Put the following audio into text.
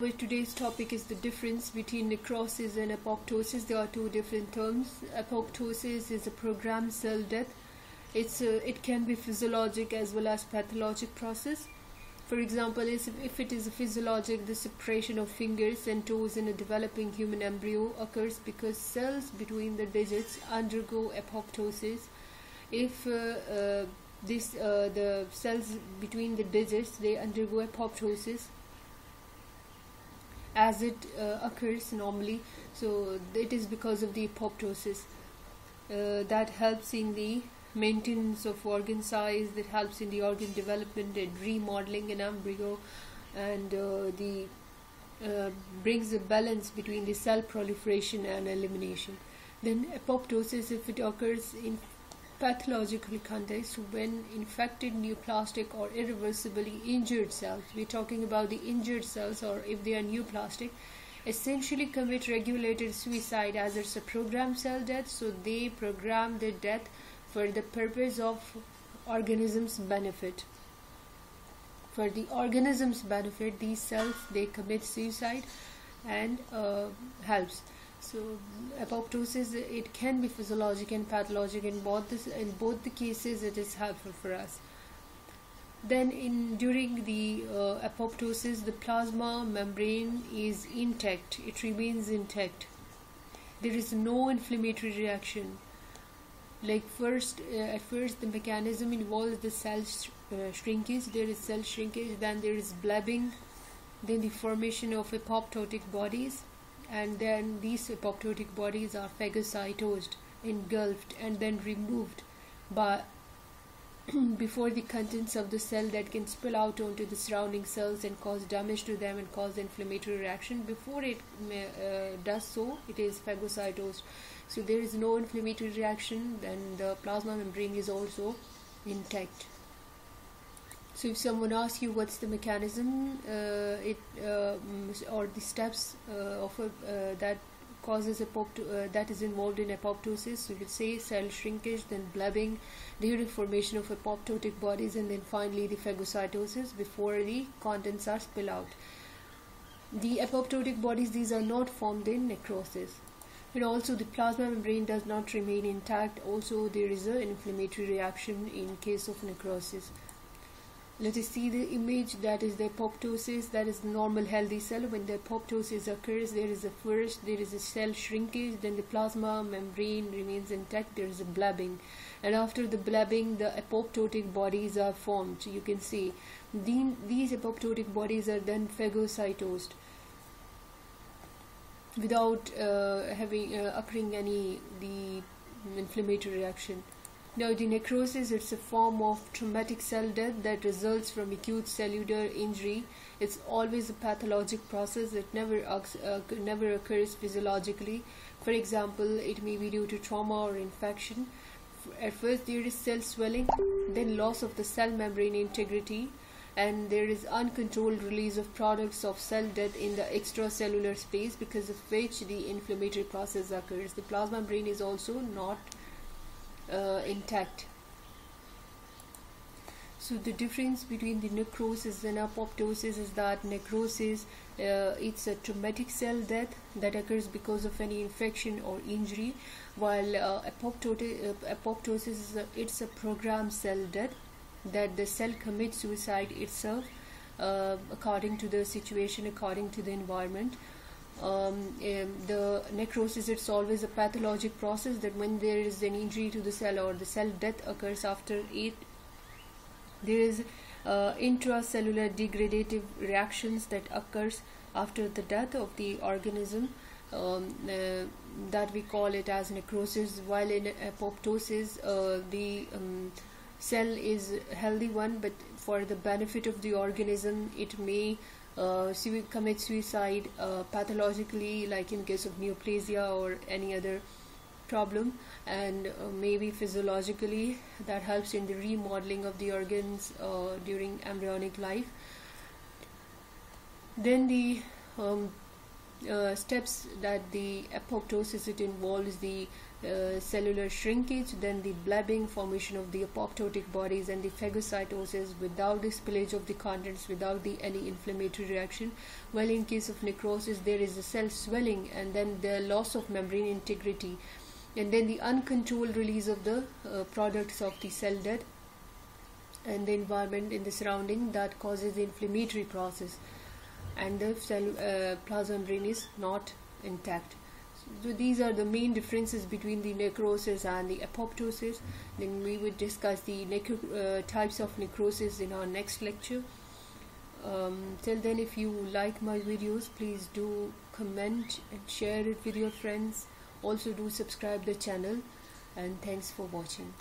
Well, today's topic is the difference between necrosis and apoptosis. There are two different terms. Apoptosis is a programmed cell death. It can be physiologic as well as pathologic process. For example, if it is a physiologic, the separation of fingers and toes in a developing human embryo occurs because cells between the digits undergo apoptosis. If the cells between the digits, they undergo apoptosis as it occurs normally, so it is because of the apoptosis that helps in the maintenance of organ size, that helps in the organ development and remodeling in embryo, and brings a balance between the cell proliferation and elimination. Then apoptosis, if it occurs in pathological context, when infected, neoplastic or irreversibly injured cells, we're talking about the injured cells, or if they are neoplastic, essentially commit regulated suicide as it's a programmed cell death. So they program their death for the purpose of organism's benefit. For the organism's benefit, these cells, they commit suicide and helps. So apoptosis, it can be physiologic and pathologic. In both the cases, it is helpful for us. Then during the apoptosis, the plasma membrane is intact. It remains intact. There is no inflammatory reaction. At first, the mechanism involves the cell shrinkage. There is cell shrinkage. Then there is blebbing. Then the formation of apoptotic bodies. And then these apoptotic bodies are phagocytosed, engulfed, and then removed before the contents of the cell that can spill out onto the surrounding cells and cause damage to them and cause inflammatory reaction. Before it does so, it is phagocytosed. So there is no inflammatory reaction, and the plasma membrane is also intact. So if someone asks you what's the mechanism or the steps that causes that is involved in apoptosis, so you would say cell shrinkage, then blebbing, the formation of apoptotic bodies, and then finally the phagocytosis before the contents are spilled out. The apoptotic bodies, these are not formed in necrosis. And also the plasma membrane does not remain intact. Also there is an inflammatory reaction in case of necrosis. Let us see the image. That is the apoptosis. That is normal healthy cell. When the apoptosis occurs, there is a cell shrinkage, then the plasma membrane remains intact, there is a blebbing, and after the blebbing, the apoptotic bodies are formed. You can see these apoptotic bodies are then phagocytosed without occurring any inflammatory reaction. Now the necrosis, it's a form of traumatic cell death that results from acute cellular injury. It's always a pathologic process. It never occurs physiologically. For example, it may be due to trauma or infection. At first there is cell swelling, then loss of the cell membrane integrity, and there is uncontrolled release of products of cell death in the extracellular space, because of which the inflammatory process occurs. The plasma membrane is also not intact. So the difference between the necrosis and apoptosis is that necrosis, it's a traumatic cell death that occurs because of any infection or injury, while apoptosis is a programmed cell death that the cell commits suicide itself according to the situation, according to the environment. The necrosis, it's always a pathologic process, that when there is an injury to the cell or the cell death occurs, after it there is intracellular degradative reactions that occurs after the death of the organism, that we call it as necrosis. While in apoptosis, the cell is a healthy one, but for the benefit of the organism, it may commit suicide pathologically, like in case of neoplasia or any other problem, and maybe physiologically, that helps in the remodeling of the organs during embryonic life. Then the steps that the apoptosis it involves the cellular shrinkage, then the blebbing, formation of the apoptotic bodies, and the phagocytosis without the spillage of the contents, without the any inflammatory reaction. Well, in case of necrosis, there is a cell swelling and then the loss of membrane integrity, and then the uncontrolled release of the products of the cell death and the environment in the surrounding that causes the inflammatory process, and the cell plasma membrane is not intact. So these are the main differences between the necrosis and the apoptosis. Then we would discuss the types of necrosis in our next lecture. Till then, if you like my videos, please do comment and share it with your friends. Also do subscribe the channel, and thanks for watching.